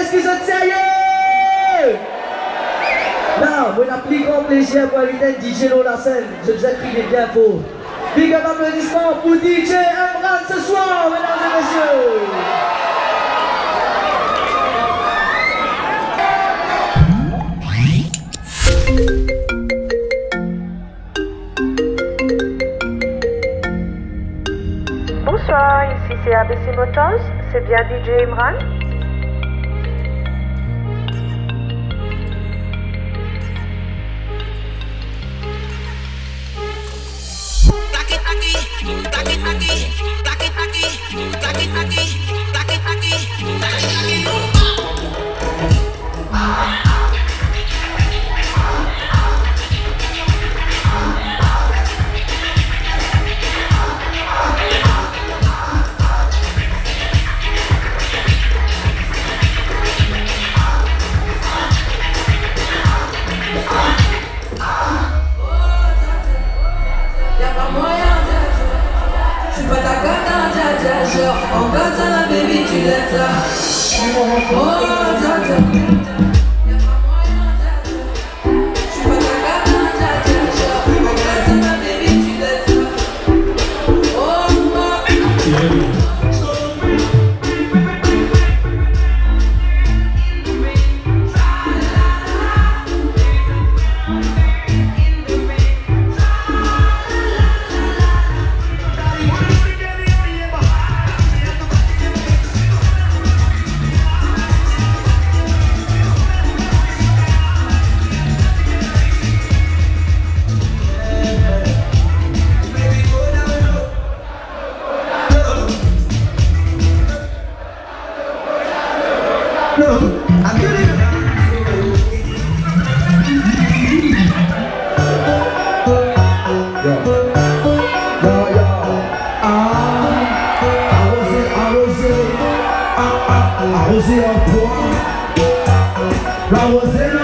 इसकी सच्चाई। Now, when appliquant plaisir pour inviter DJ Lola scène, je vous ai pris les biens faux. Big up applaudissements pour DJ Emran ce soir, mesdames et messieurs. Bonsoir, ici c'est ABC Motors, c'est bien DJ Emran. Oh, Gaza, baby, tu l'aimes ça. Oh, Gaza. Y'a pas moyen d'être. J'suis pas ta gata, Gaza. Oh, Gaza, baby, tu l'aimes ça. Oh, arrosé en toi, arrosé en